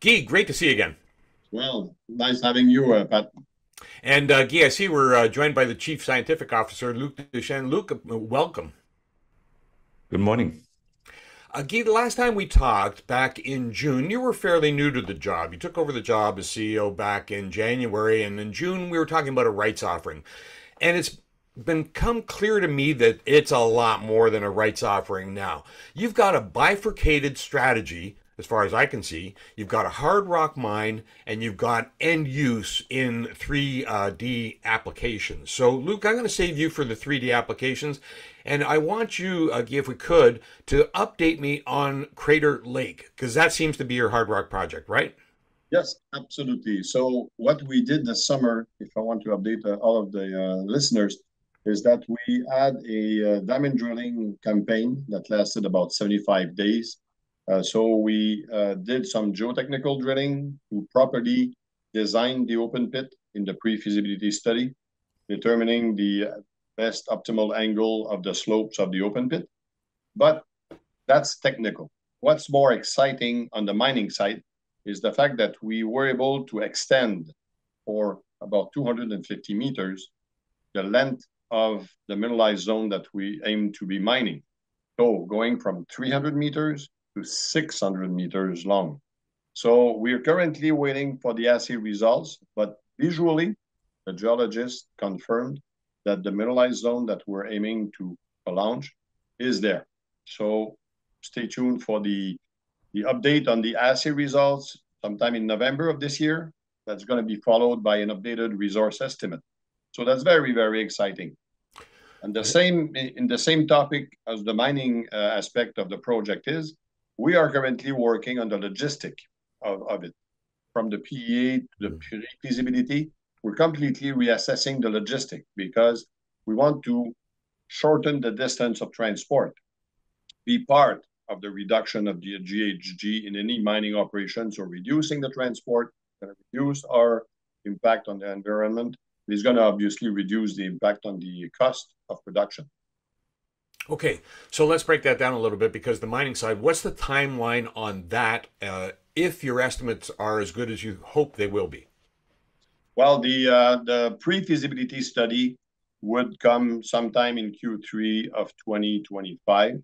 Guy, great to see you again. Well, nice having you, Pat. And Guy, I see we're joined by the Chief Scientific Officer, Luc Duchesne. Luc, welcome. Good morning. Guy, the last time we talked back in June, you were fairly new to the job. You took over the job as CEO back in January, and in June we were talking about a rights offering. And it's become clear to me that it's a lot more than a rights offering now. You've got a bifurcated strategy. As far as I can see, you've got a hard rock mine and you've got end use in 3D applications. So, Luc, I'm going to save you for the 3D applications. And I want you, if we could, to update me on Crater Lake, because that seems to be your hard rock project, right? Yes, absolutely. So what we did this summer, if I want to update all of the listeners, is that we had a diamond drilling campaign that lasted about 75 days. So we did some geotechnical drilling to properly design the open pit in the pre-feasibility study, determining the best optimal angle of the slopes of the open pit. But that's technical. What's more exciting on the mining side is the fact that we were able to extend for about 250 meters the length of the mineralized zone that we aim to be mining. So going from 300 meters to 600 meters long. So we're currently waiting for the assay results, but visually, the geologist confirmed that the mineralized zone that we're aiming to launch is there. So stay tuned for the update on the assay results sometime in November of this year. That's going to be followed by an updated resource estimate. So that's very, very exciting. And the same in the same topic as the mining aspect of the project is, we are currently working on the logistic of it. From the PEA to the pre-feasibility, we're completely reassessing the logistic because we want to shorten the distance of transport, be part of the reduction of the GHG in any mining operation. So reducing the transport, going to reduce our impact on the environment. It's going to obviously reduce the impact on the cost of production. Okay, so let's break that down a little bit because the mining side, what's the timeline on that if your estimates are as good as you hope they will be? Well, the pre-feasibility study would come sometime in Q3 of 2025.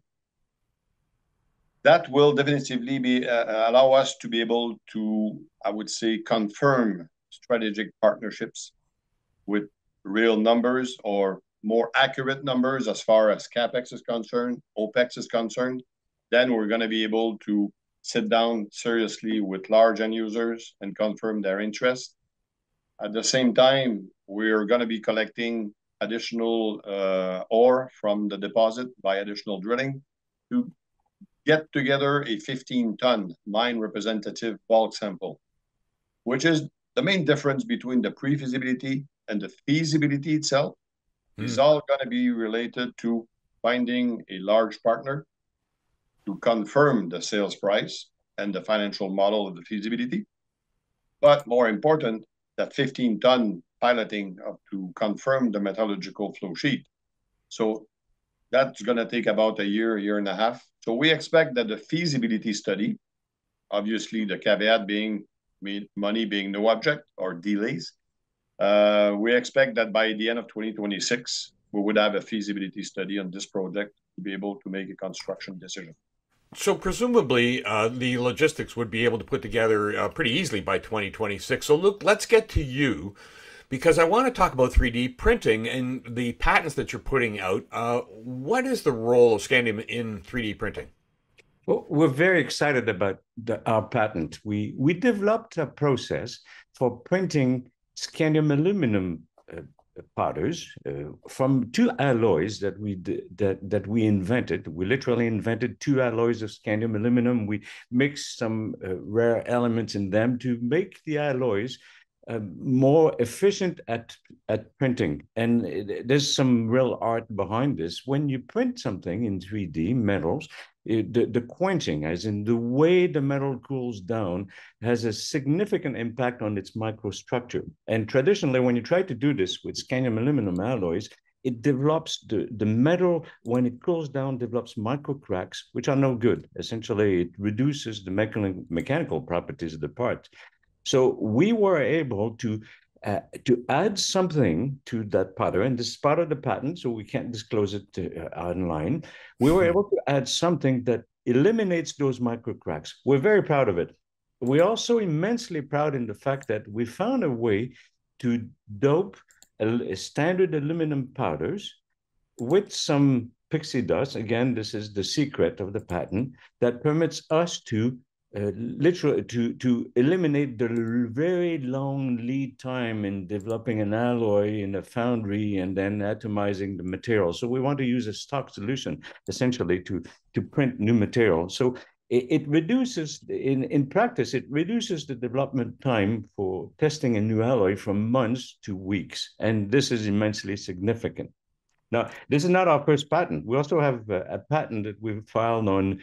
That will definitively be, allow us to be able to, I would say, confirm strategic partnerships with real numbers or more accurate numbers as far as CapEx is concerned, OpEx is concerned. Then we're going to be able to sit down seriously with large end users and confirm their interest. At the same time, we're going to be collecting additional ore from the deposit by additional drilling to get together a 15-ton mine representative bulk sample, which is the main difference between the pre-feasibility and the feasibility itself. It's all going to be related to finding a large partner to confirm the sales price and the financial model of the feasibility. But more important, that 15-ton piloting to confirm the metallurgical flow sheet. So that's going to take about a year, year and a half. So we expect that the feasibility study, obviously the caveat being money being no object or delays, we expect that by the end of 2026, we would have a feasibility study on this project to be able to make a construction decision. So presumably, the logistics would be able to put together pretty easily by 2026. So Luc, let's get to you, because I want to talk about 3D printing and the patents that you're putting out. What is the role of scandium in 3D printing? Well, we're very excited about our patent. We developed a process for printing scandium aluminum powders from two alloys that we invented. We literally invented two alloys of scandium aluminum. We mixed some rare elements in them to make the alloys more efficient at printing. And there's some real art behind this. When you print something in 3D metals, the quenching, as in the way the metal cools down, has a significant impact on its microstructure. And traditionally, when you try to do this with scandium aluminum alloys, it develops the metal, when it cools down, develops micro cracks, which are no good. Essentially, it reduces the mechanical properties of the part. So we were able to add something to that powder, and this is part of the patent, so we can't disclose it online. We were able to add something that eliminates those micro cracks. We're very proud of it. We're also immensely proud in the fact that we found a way to dope standard aluminum powders with some pixie dust. Again, this is the secret of the patent that permits us to literally to eliminate the very long lead time in developing an alloy in a foundry and then atomizing the material. So we want to use a stock solution essentially to print new material. So it reduces, in practice, it reduces the development time for testing a new alloy from months to weeks. And this is immensely significant. Now, this is not our first patent. We also have a patent that we've filed on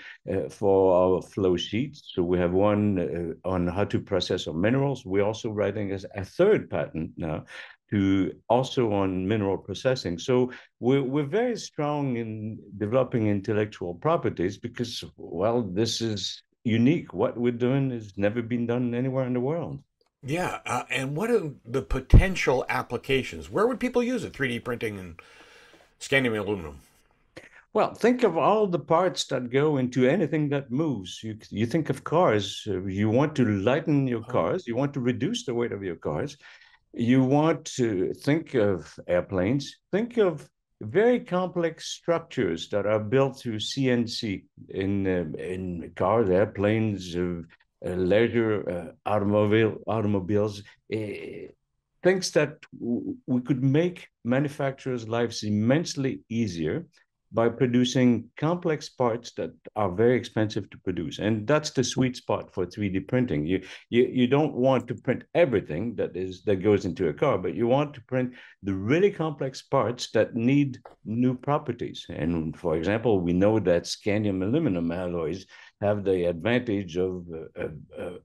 for our flow sheets. So we have one on how to process our minerals. We're also writing a third patent now to also on mineral processing. So we're very strong in developing intellectual properties because, well, this is unique. What we're doing has never been done anywhere in the world. Yeah, and what are the potential applications? Where would people use it, 3D printing and scanning aluminum? Well, think of all the parts that go into anything that moves. You think of cars. You want to lighten your cars. You want to reduce the weight of your cars. You want to think of airplanes, think of very complex structures that are built through CNC in cars, airplanes, leisure, automobiles, things that we could make manufacturers' lives immensely easier by producing complex parts that are very expensive to produce. And that's the sweet spot for 3D printing. You don't want to print everything that goes into a car, but you want to print the really complex parts that need new properties. And for example, we know that scandium aluminum alloys have the advantage of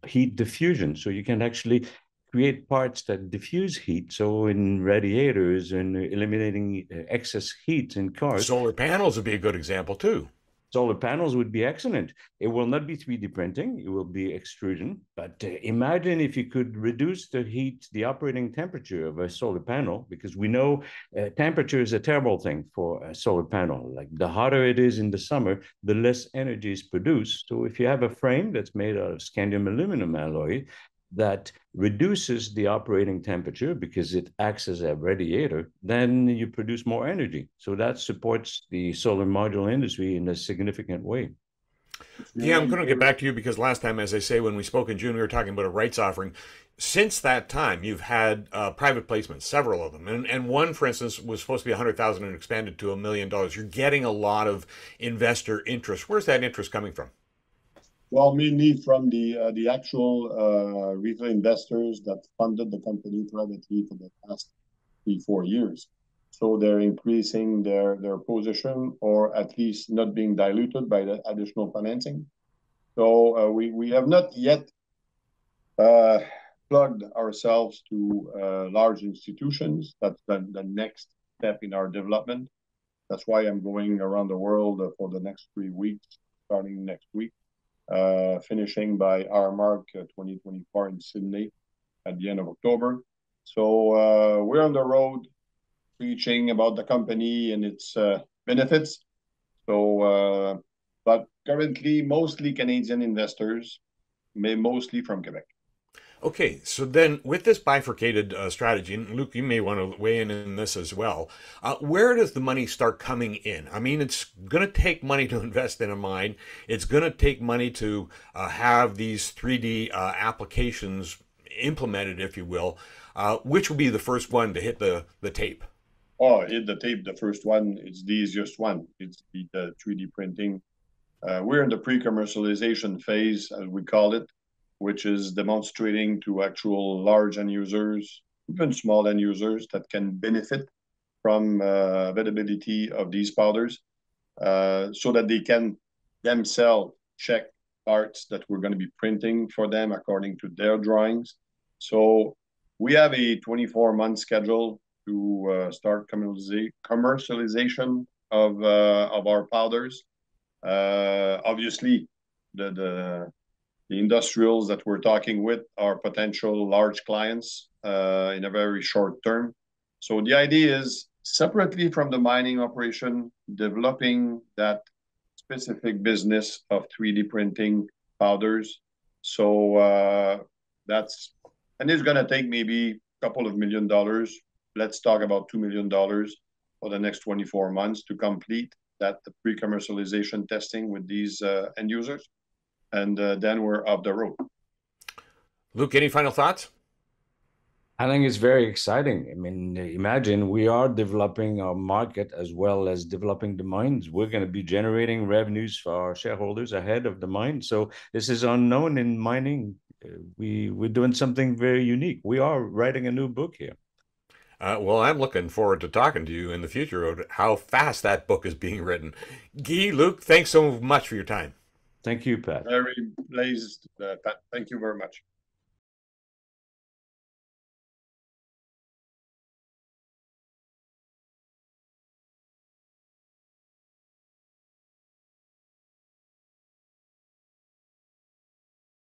heat diffusion. So you can actually create parts that diffuse heat. So in radiators and eliminating excess heat in cars. Solar panels would be a good example too. Solar panels would be excellent. It will not be 3D printing, it will be extrusion. But imagine if you could reduce the heat, the operating temperature of a solar panel, because we know temperature is a terrible thing for a solar panel. Like the hotter it is in the summer, the less energy is produced. So if you have a frame that's made out of scandium aluminum alloy, that reduces the operating temperature because it acts as a radiator, then you produce more energy. So that supports the solar module industry in a significant way. Yeah, I'm going to get back to you because last time, as I say, when we spoke in June, we were talking about a rights offering. Since that time, you've had private placements, several of them. And one, for instance, was supposed to be $100,000 and expanded to $1 million. You're getting a lot of investor interest. Where's that interest coming from? Well, mainly from the actual retail investors that funded the company privately for the past 3-4 years. So they're increasing their position, or at least not being diluted by the additional financing. So we have not yet plugged ourselves to large institutions. That's the next step in our development. That's why I'm going around the world for the next 3 weeks, starting next week. Finishing by RMARC 2024 in Sydney at the end of October. So we're on the road preaching about the company and its benefits. So, but currently mostly Canadian investors, mostly from Quebec. Okay, so then with this bifurcated strategy, and Luc, you may want to weigh in this as well, where does the money start coming in? I mean, it's going to take money to invest in a mine. It's going to take money to have these 3D applications implemented, if you will. Which will be the first one to hit the tape? Oh, hit the tape, the first one. It's the easiest one. It's the 3D printing. We're in the pre-commercialization phase, as we call it, which is demonstrating to actual large end users, even small end users, that can benefit from availability of these powders so that they can themselves check parts that we're going to be printing for them according to their drawings. So we have a 24-month schedule to start commercialization of our powders. Obviously, the industrials that we're talking with are potential large clients in a very short term. So the idea is, separately from the mining operation, developing that specific business of 3D printing powders. So and it's going to take maybe a couple of $1 million. Let's talk about $2 million for the next 24 months to complete that pre-commercialization testing with these end users. And then we're off the road. Luc, any final thoughts? I think it's very exciting. I mean, imagine we are developing our market as well as developing the mines. We're going to be generating revenues for our shareholders ahead of the mine. So this is unknown in mining. We're doing something very unique. We are writing a new book here. Well, I'm looking forward to talking to you in the future about how fast that book is being written. Guy, Luc, thanks so much for your time. Thank you, Pat. Thank you very much.